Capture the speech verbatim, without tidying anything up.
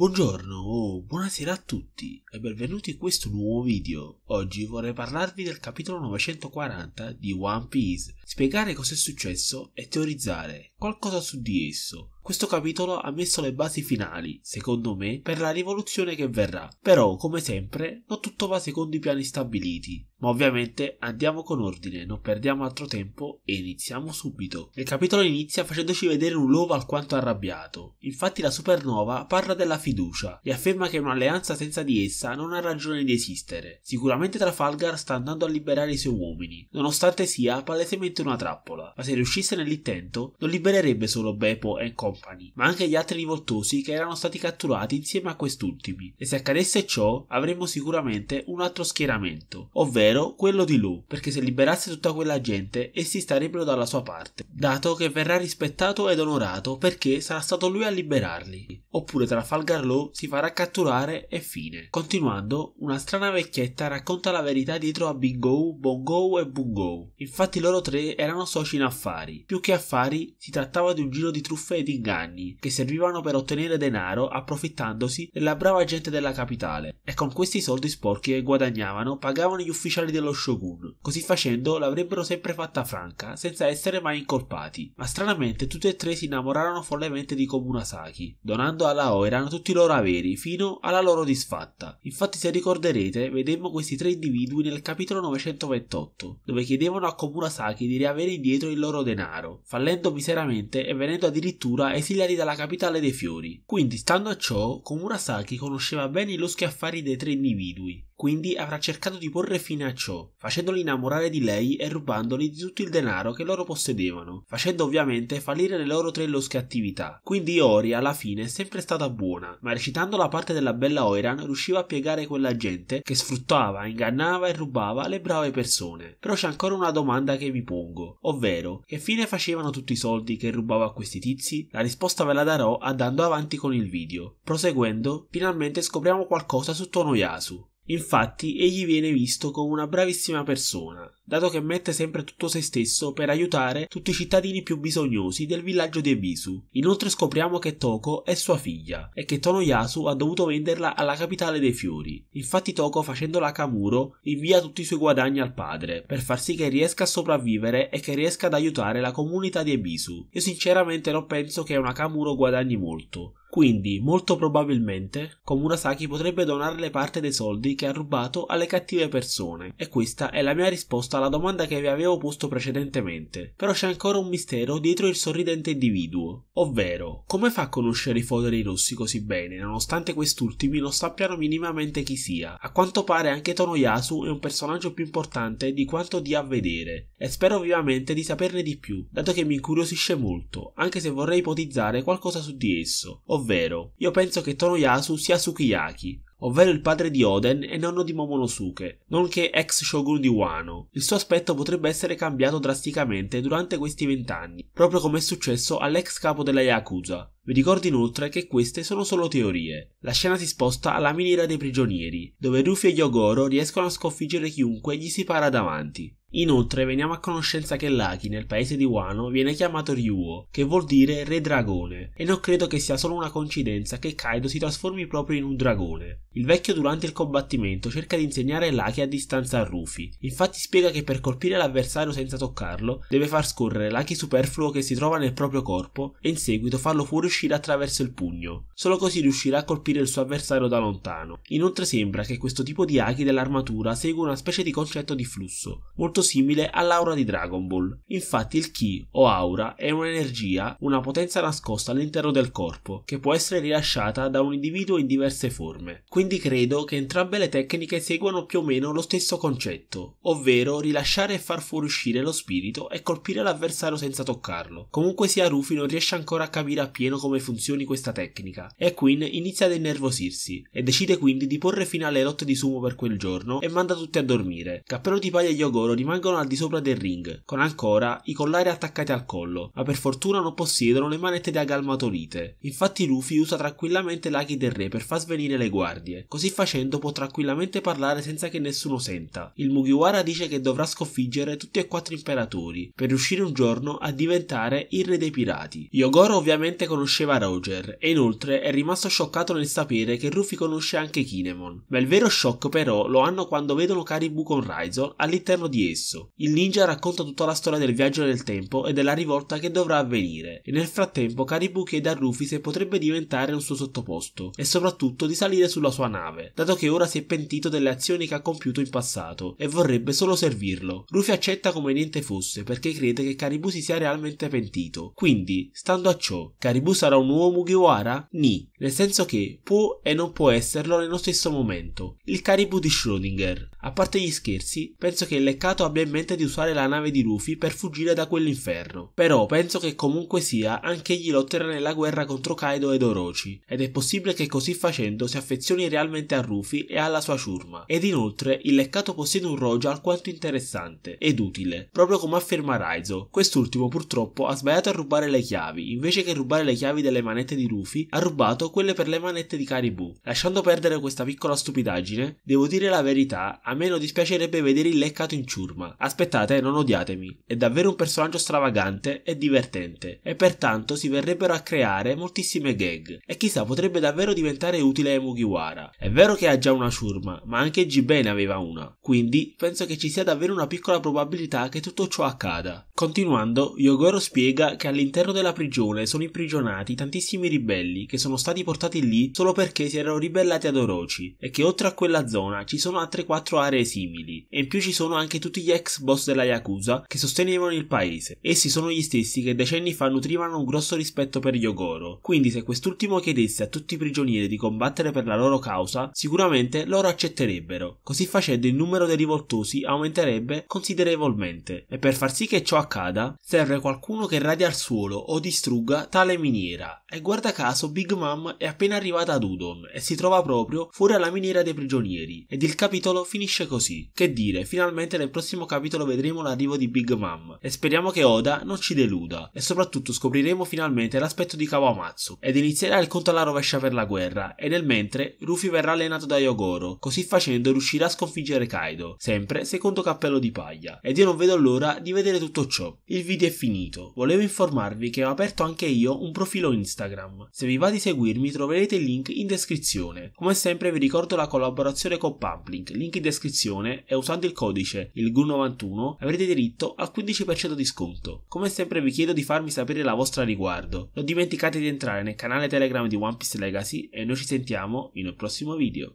Buongiorno o buonasera a tutti e benvenuti in questo nuovo video. Oggi vorrei parlarvi del capitolo novecentoquaranta di One Piece, spiegare cosa è successo e teorizzare qualcosa su di esso. Questo capitolo ha messo le basi finali, secondo me, per la rivoluzione che verrà. Però, come sempre, non tutto va secondo i piani stabiliti. Ma ovviamente andiamo con ordine, non perdiamo altro tempo e iniziamo subito. Il capitolo inizia facendoci vedere un Law alquanto arrabbiato. Infatti la supernova parla della fiducia e afferma che un'alleanza senza di essa non ha ragione di esistere. Sicuramente Trafalgar sta andando a liberare i suoi uomini, nonostante sia palesemente una trappola. Ma se riuscisse nell'intento, non libererebbe solo Beppo e compagni, ma anche gli altri rivoltosi che erano stati catturati insieme a quest'ultimi, e se accadesse ciò avremmo sicuramente un altro schieramento, ovvero quello di Law, perché se liberasse tutta quella gente essi starebbero dalla sua parte, dato che verrà rispettato ed onorato perché sarà stato lui a liberarli. Oppure Trafalgar Law si farà catturare e fine. Continuando, una strana vecchietta racconta la verità dietro a Bingo, Bongo e Bungo. Infatti loro tre erano soci in affari. Più che affari si trattava di un giro di truffe ed inganni che servivano per ottenere denaro approfittandosi della brava gente della capitale, e con questi soldi sporchi che guadagnavano pagavano gli ufficiali dello shogun. Così facendo l'avrebbero sempre fatta franca senza essere mai incolpati, ma stranamente tutti e tre si innamorarono follemente di Komurasaki, donando alla Oiran tutti i loro averi fino alla loro disfatta. Infatti, se ricorderete, vedemmo questi tre individui nel capitolo novecentoventotto, dove chiedevano a Komurasaki di riavere indietro il loro denaro, fallendo miseramente e venendo addirittura esiliati dalla capitale dei fiori. Quindi, stando a ciò, Komurasaki conosceva bene i loro schiaffari dei tre individui, quindi avrà cercato di porre fine a ciò, facendoli innamorare di lei e rubandoli di tutto il denaro che loro possedevano, facendo ovviamente fallire le loro tre losche attività. Quindi Iori alla fine è sempre stata buona, ma recitando la parte della bella Oiran riusciva a piegare quella gente che sfruttava, ingannava e rubava le brave persone. Però c'è ancora una domanda che vi pongo, ovvero, che fine facevano tutti i soldi che rubava a questi tizi? La risposta ve la darò andando avanti con il video. Proseguendo, finalmente scopriamo qualcosa su Tonoyasu. Infatti egli viene visto come una bravissima persona, dato che mette sempre tutto se stesso per aiutare tutti i cittadini più bisognosi del villaggio di Ebisu. Inoltre scopriamo che Toko è sua figlia e che Tonoyasu ha dovuto venderla alla capitale dei fiori. Infatti Toko, facendola Kamuro, invia tutti i suoi guadagni al padre per far sì che riesca a sopravvivere e che riesca ad aiutare la comunità di Ebisu. Io sinceramente non penso che una Kamuro guadagni molto. Quindi, molto probabilmente, Komurasaki potrebbe donarle parte dei soldi che ha rubato alle cattive persone. E questa è la mia risposta alla domanda che vi avevo posto precedentemente. Però c'è ancora un mistero dietro il sorridente individuo, ovvero, come fa a conoscere i foderi rossi così bene, nonostante quest'ultimi non sappiano minimamente chi sia? A quanto pare anche Tonoyasu è un personaggio più importante di quanto dia a vedere, e spero vivamente di saperne di più, dato che mi incuriosisce molto, anche se vorrei ipotizzare qualcosa su di esso. Ovvero, io penso che Tonoyasu sia Sukiyaki, ovvero il padre di Oden e nonno di Momonosuke, nonché ex shogun di Wano. Il suo aspetto potrebbe essere cambiato drasticamente durante questi vent'anni, proprio come è successo all'ex capo della Yakuza. Vi ricordo inoltre che queste sono solo teorie. La scena si sposta alla miniera dei prigionieri, dove Rufy e Hyogoro riescono a sconfiggere chiunque gli si para davanti. Inoltre veniamo a conoscenza che l'Haki nel paese di Wano viene chiamato Ryuo, che vuol dire re dragone, e non credo che sia solo una coincidenza che Kaido si trasformi proprio in un dragone. Il vecchio durante il combattimento cerca di insegnare l'Haki a distanza a Rufy, infatti spiega che per colpire l'avversario senza toccarlo deve far scorrere l'Haki superfluo che si trova nel proprio corpo e in seguito farlo fuoriuscire attraverso il pugno, solo così riuscirà a colpire il suo avversario da lontano. Inoltre sembra che questo tipo di Haki dell'armatura segua una specie di concetto di flusso, molto simile all'aura di Dragon Ball. Infatti il Ki o aura è un'energia, una potenza nascosta all'interno del corpo che può essere rilasciata da un individuo in diverse forme. Quindi credo che entrambe le tecniche seguano più o meno lo stesso concetto, ovvero rilasciare e far fuoriuscire lo spirito e colpire l'avversario senza toccarlo. Comunque sia, Rufy non riesce ancora a capire appieno come funzioni questa tecnica e Queen inizia ad innervosirsi e decide quindi di porre fine alle lotte di sumo per quel giorno e manda tutti a dormire. Cappello di Paglia e Hyogoro rimangono al di sopra del ring, con ancora i collari attaccati al collo, ma per fortuna non possiedono le manette di agalmatolite. Infatti Rufy usa tranquillamente l'Haki del re per far svenire le guardie, guardie. Così facendo può tranquillamente parlare senza che nessuno senta. Il Mugiwara dice che dovrà sconfiggere tutti e quattro imperatori per riuscire un giorno a diventare il re dei pirati. Hyogoro ovviamente conosceva Roger e inoltre è rimasto scioccato nel sapere che Rufy conosce anche Kinemon. Ma il vero shock però lo hanno quando vedono Caribou con Raizo all'interno di esso. Il ninja racconta tutta la storia del viaggio nel tempo e della rivolta che dovrà avvenire e nel frattempo Caribou chiede a Rufy se potrebbe diventare un suo sottoposto e soprattutto di salire sulla sua nave, dato che ora si è pentito delle azioni che ha compiuto in passato e vorrebbe solo servirlo. Rufy accetta come niente fosse perché crede che Caribou si sia realmente pentito. Quindi, stando a ciò, Caribou sarà un nuovo Mugiwara? Ni, nel senso che può e non può esserlo nello stesso momento. Il Caribou di Schrödinger. A parte gli scherzi, penso che il Leccato abbia in mente di usare la nave di Rufy per fuggire da quell'inferno. Però penso che comunque sia anche egli lotterà nella guerra contro Kaido ed Orochi ed è possibile che così facendo si affezioni realmente a Rufy e alla sua ciurma. Ed inoltre il Leccato possiede un rojo alquanto interessante ed utile, proprio come afferma Raizo. Quest'ultimo purtroppo ha sbagliato a rubare le chiavi, invece che rubare le chiavi delle manette di Rufy ha rubato quelle per le manette di Caribou. Lasciando perdere questa piccola stupidaggine, devo dire la verità, a me non dispiacerebbe vedere il Leccato in ciurma. Aspettate, non odiatemi, è davvero un personaggio stravagante e divertente e pertanto si verrebbero a creare moltissime gag e chissà potrebbe davvero diventare utile ai Mugiwara. È vero che ha già una ciurma, ma anche Jibe ne aveva una, quindi penso che ci sia davvero una piccola probabilità che tutto ciò accada. Continuando, Hyogoro spiega che all'interno della prigione sono imprigionati tantissimi ribelli che sono stati portati lì solo perché si erano ribellati ad Orochi e che oltre a quella zona ci sono altre quattro aree simili e in più ci sono anche tutti gli ex boss della Yakuza che sostenevano il paese. Essi sono gli stessi che decenni fa nutrivano un grosso rispetto per Hyogoro, quindi se quest'ultimo chiedesse a tutti i prigionieri di combattere per la loro causa sicuramente loro accetterebbero. Così facendo il numero dei rivoltosi aumenterebbe considerevolmente e per far sì che ciò accada serve qualcuno che radia al suolo o distrugga tale miniera e guarda caso Big Mom è appena arrivata ad Udon e si trova proprio fuori alla miniera dei prigionieri ed il capitolo finisce così. Che dire, finalmente nel prossimo capitolo vedremo l'arrivo di Big Mom e speriamo che Oda non ci deluda e soprattutto scopriremo finalmente l'aspetto di Kawamatsu ed inizierà il conto alla rovescia per la guerra e nel mentre Rufy verrà allenato da Hyogoro, così facendo riuscirà a sconfiggere Kaido, sempre secondo Cappello di Paglia ed io non vedo l'ora di vedere tutto ciò. Il video è finito, volevo informarvi che ho aperto anche io un profilo Instagram, se vi va di seguirmi troverete il link in descrizione. Come sempre vi ricordo la collaborazione con Pumplink, link in descrizione e usando il codice il G U novantuno avrete diritto al quindici per cento di sconto. Come sempre vi chiedo di farmi sapere la vostra a riguardo, non dimenticate di entrare nel canale Telegram di One Piece Legacy e noi ci sentiamo in un prossimo video.